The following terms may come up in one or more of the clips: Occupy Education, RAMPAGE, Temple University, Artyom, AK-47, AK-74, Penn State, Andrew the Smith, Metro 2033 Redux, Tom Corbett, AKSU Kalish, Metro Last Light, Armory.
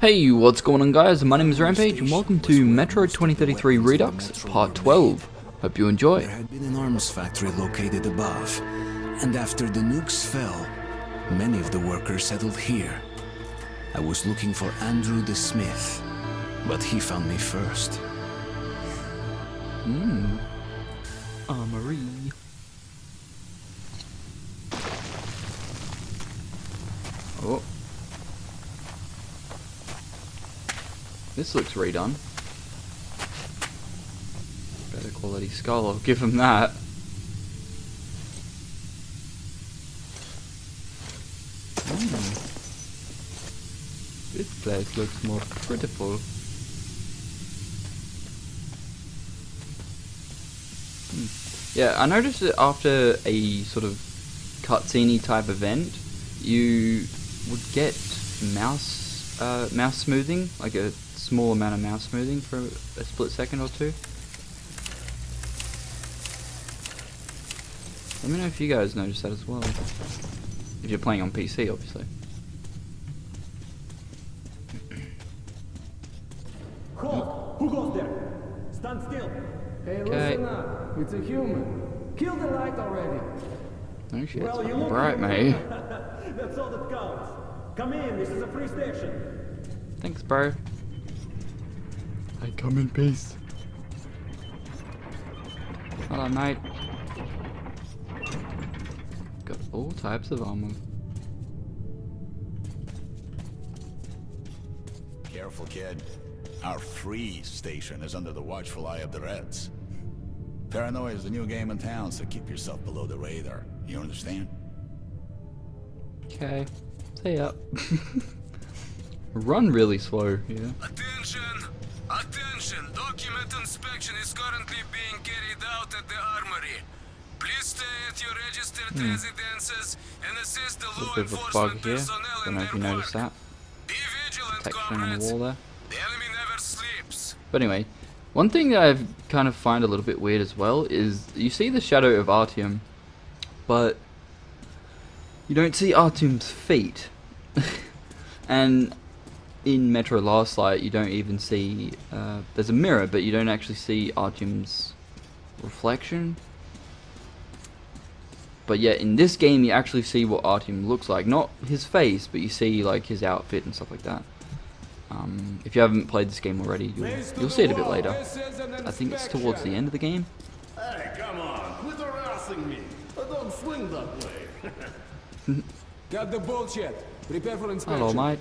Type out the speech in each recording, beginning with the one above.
Hey, what's going on guys, my name is Rampage and welcome to Metro 2033 Redux Part 12. Hope you enjoy. There had been an arms factory located above, and after the nukes fell, many of the workers settled here. I was looking for Andrew the Smith, but he found me first. Armory. Oh. This looks redone. Better quality skull, I'll give him that. This place looks more beautiful. Yeah, I noticed that after a sort of cutscene type event, you would get mouse smoothing, like a small amount of mouse smoothing for a split second or two. Let me know if you guys notice that as well, if you're playing on PC obviously. Hold! Who goes there? Stand still! Hey, listen up! It's a human! Kill the light already! Oh shit, well, it's fucking bright, mate. That's all that counts! Come in, this is a free station! Thanks, bro. I come in peace. Hello, mate. Got all types of armor. Careful, kid. Our free station is under the watchful eye of the Reds. Paranoia is the new game in town, so keep yourself below the radar. You understand? Okay. Stay up. Run really slow, yeah. Attention! Attention! Document inspection is currently being carried out at the armory. Please stay at your registered residences and assist the law enforcement personnel in their work. That. Be vigilant, comrades. The enemy never sleeps. But anyway, one thing that I kind of find a little bit weird as well is you see the shadow of Artyom, but you don't see Artyom's feet. And in Metro Last Light, you don't even see, there's a mirror, but you don't actually see Artyom's reflection. But yet, in this game, you actually see what Artyom looks like. Not his face, but you see, like, his outfit and stuff like that. If you haven't played this game already, you'll see it a bit later. I think it's towards the end of the game. Hey, come on, quit harassing me. I don't swing that way. Got the bullshit. Prepare for inspection. Hello, mate.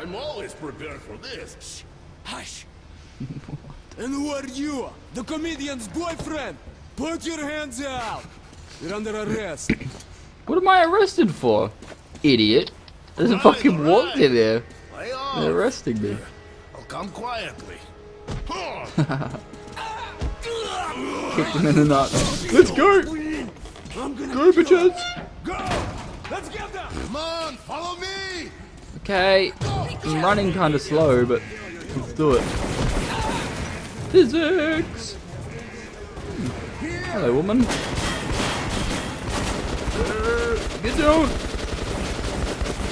I'm always prepared for this. Hush. And who are you? The comedian's boyfriend. Put your hands out. You're under arrest. What am I arrested for? Idiot. There's a fucking walk in there. They're arresting me. I'll come quietly. Kicked him in the nuts. Let's go. Go, bitches. Go. Let's get them. Come on, follow me. Okay, I'm running kind of slow, but let's do it. Physics! Hello, woman. Get down!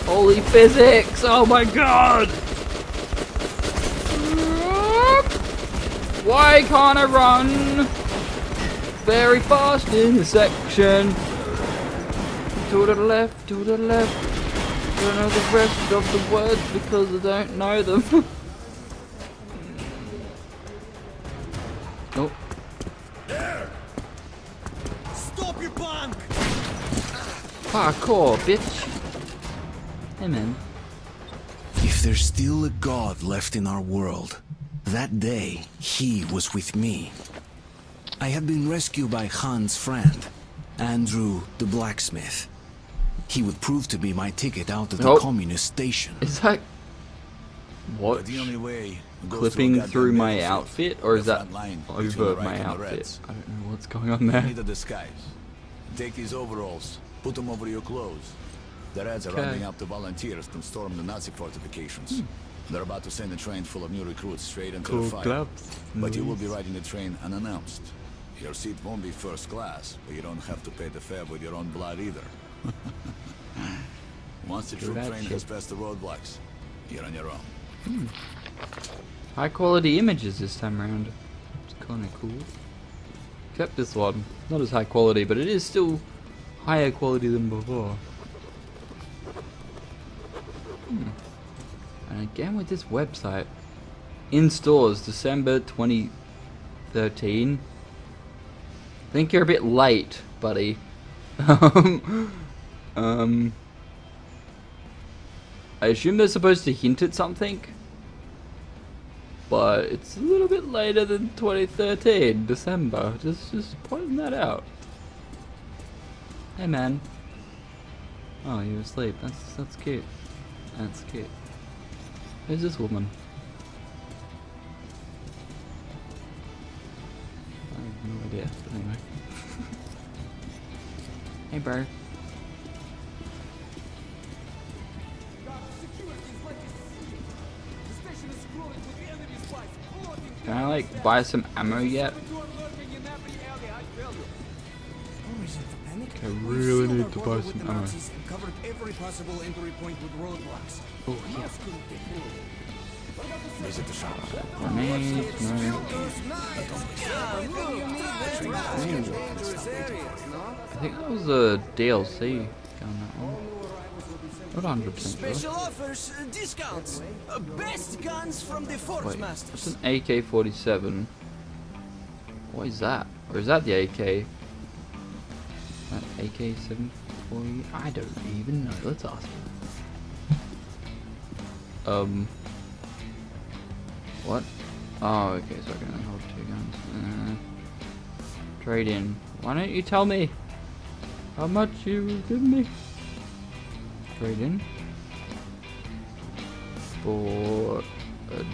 Holy physics! Oh my god! Why can't I run very fast in this section? To the left, to the left. I don't know the rest of the words because I don't know them. Oh. There. Stop your punk! Parkour, bitch. Hey, man. If there's still a god left in our world, that day he was with me. I had been rescued by Han's friend, Andrew the blacksmith. He would prove to be my ticket out of the communist station. Is that what? The only way clipping through my outfit, or is that over my outfit? I don't know what's going on there. Need a disguise. Take these overalls, put them over your clothes. The Reds are rounding up the volunteers to storm the Nazi fortifications. They're about to send a train full of new recruits straight into the fire. But you will be riding the train unannounced. Your seat won't be first class, but you don't have to pay the fare with your own blood either. Once the troop train has passed the roadblocks, you're on your own. High quality images this time around. It's kind of cool. Except this one. Not as high quality, but it is still higher quality than before. And again with this website. In stores, December 2013. I think you're a bit late, buddy. I assume they're supposed to hint at something, but it's a little bit later than 2013, December. Just pointing that out. Hey, man. Oh, you're asleep. That's cute. That's cute. Who's this woman? I have no idea. But anyway. Hey, bro. Can I, like, buy some ammo yet? I really need to buy some ammo. Oh, yeah. Visit the shop. Grenades, no. I think that was a DLC gun, that one. Not 100%. Special offers, discounts, best guns from the Forge Masters. That's an AK-47. What is that? Or is that the AK? That AK-74? I don't even know. Let's ask him. What? Oh, okay. So I can only hold two guns. Trade in. Why don't you tell me how much you will give me? Trade in for a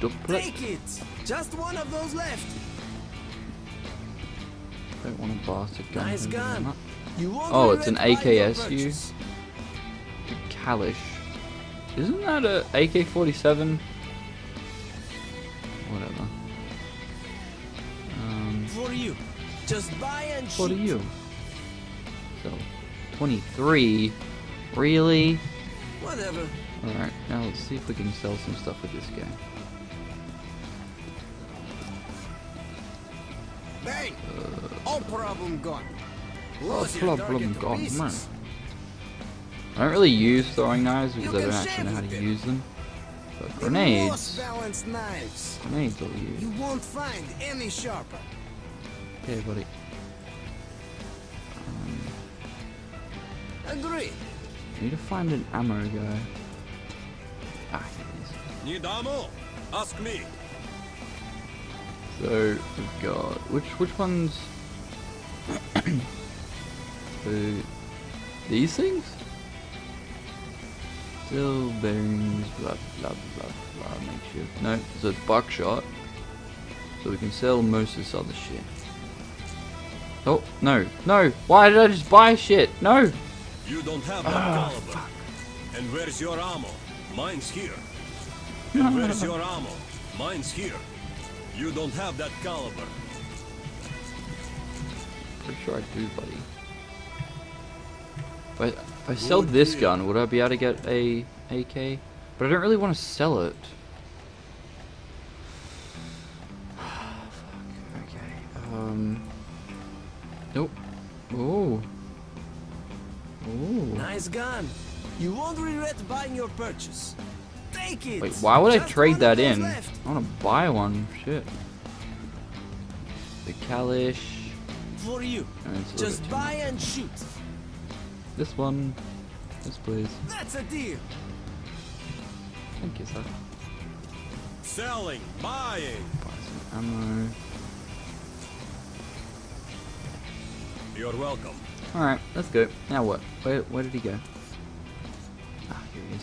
duplicate. Take it! Just one of those left. Don't want a bastard gun. Nice gun. Oh, it's an AKSU Kalish. Isn't that a AK-47? Whatever. For you. Just buy and shoot. For you. So 23. Really? Whatever. Alright, now let's see if we can sell some stuff with this guy. Bang! All problem gone. All problem gone, man. I don't really use throwing knives because I don't actually know how to use them. But grenades. Grenades will use. You won't find any sharper. Okay, buddy. Agree. I need to find an ammo guy. Ah, here it is. Need ammo? Ask me. So we've got which ones? These things? Still bearings, blah blah blah blah. Make sure. No, so it's buckshot. So we can sell most of this other shit. Oh no, no! Why did I just buy shit? No! You don't have that caliber. Fuck. And where's your ammo? Mine's here. And where's your ammo? Mine's here. You don't have that caliber. Pretty sure I do, buddy. But if I sell this gun, would I be able to get a AK? But I don't really want to sell it. Fuck. Okay. Nope. Oh. Ooh. Nice gun. You won't regret buying your purchase. Take it. Wait, why would I trade that in? I want to buy one. Shit. The Kalish. For you. Just buy and shoot. This one. Yes, please. That's a deal. Thank you, sir. Selling, buying. Buy some ammo. You're welcome. Alright, let's go. Now what? Where did he go? Ah, here he is.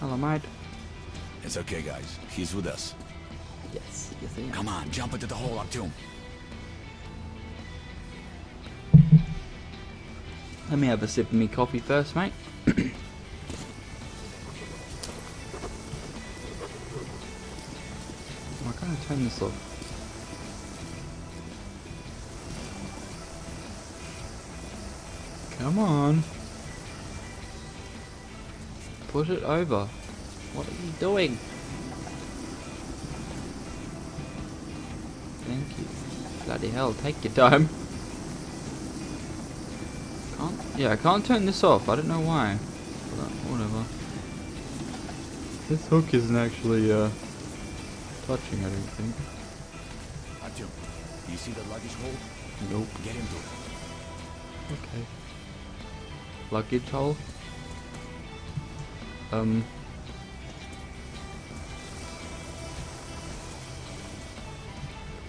Hello, mate. It's okay, guys. He's with us. Yes, yes he is. Come on, jump into the hole, Artyom. Let me have a sip of me coffee first, mate. I can't turn this off. Come on. Put it over. What are you doing? Thank you. Bloody hell, take your time. Can't, yeah, I can't turn this off. I don't know why. But whatever. This hook isn't actually touching, I don't think. Artyom, you see the luggage hold? Nope. Get into it. Okay. Luggage hole?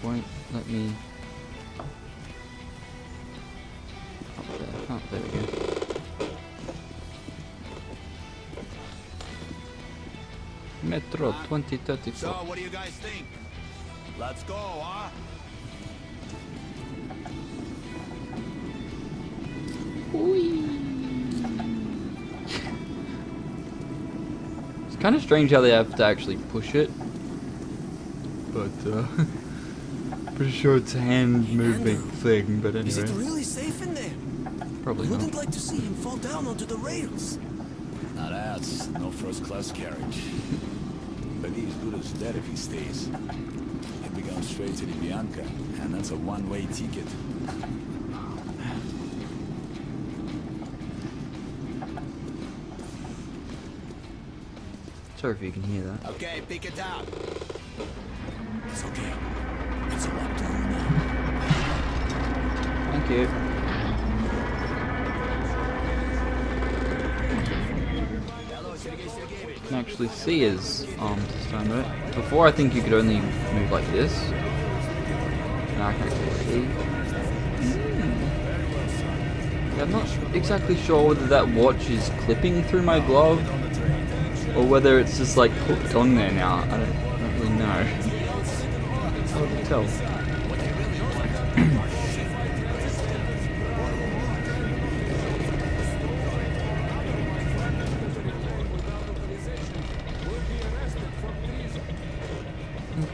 Won't let me up there. Oh, there we go. Metro 2033. So, what do you guys think? Let's go, huh? It's kind of strange how they have to actually push it, but pretty sure it's a hand-moving thing, but anyway. Is it really safe in there? Probably not. I wouldn't like to see him fall down onto the rails. Not us. No first-class carriage. But he's good as dead if he stays. And we go straight to the Bianca, and that's a one-way ticket. Sorry if you can hear that. Okay, pick it up. It's okay. It's a lot to do now. Thank you. You can actually see his arms this time, right? Before, I think you could only move like this. Now I can actually see. Yeah, I'm not exactly sure whether that watch is clipping through my glove, or whether it's just like hooked on there now. I don't really know. It's hard to tell.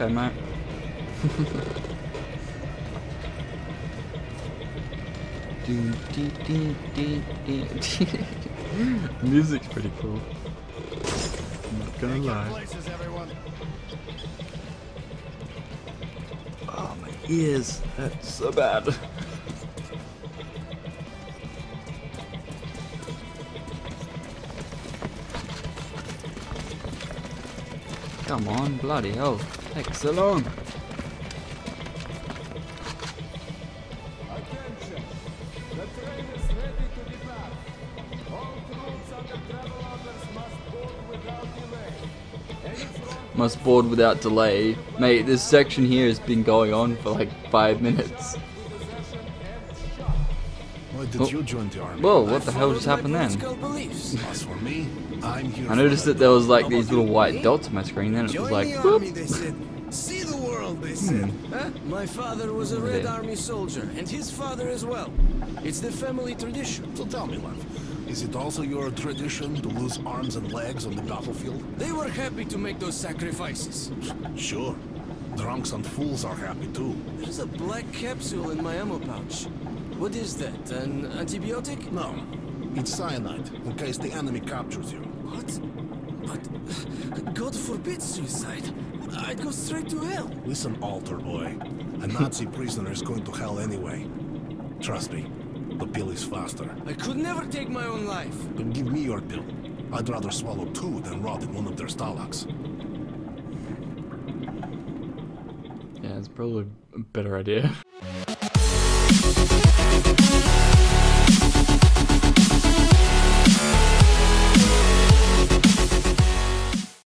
Okay, mate. Music's pretty cool. I'm not gonna lie. Oh, my ears. That's so bad. Come on, bloody hell. Take so long. Must board without delay. Mate, this section here has been going on for like 5 minutes. Why did you join the army? Whoa, what the hell just happened then? As for me, I'm here. I noticed that there was like these little white dots on my screen, then it was like whoop. They said, see the world, they said. Huh? My father was a Red Army soldier, and his father as well. It's the family tradition. So tell me, love. Is it also your tradition to lose arms and legs on the battlefield? They were happy to make those sacrifices. Sure. Drunks and fools are happy too. There's a black capsule in my ammo pouch. What is that? An antibiotic? No. It's cyanide, in case the enemy captures you. What? But God forbid suicide. I'd go straight to hell. Listen, altar boy. A Nazi prisoner is going to hell anyway. Trust me. The pill is faster. I could never take my own life. But give me your pill. I'd rather swallow two than rot in one of their stalags. Yeah, it's probably a better idea.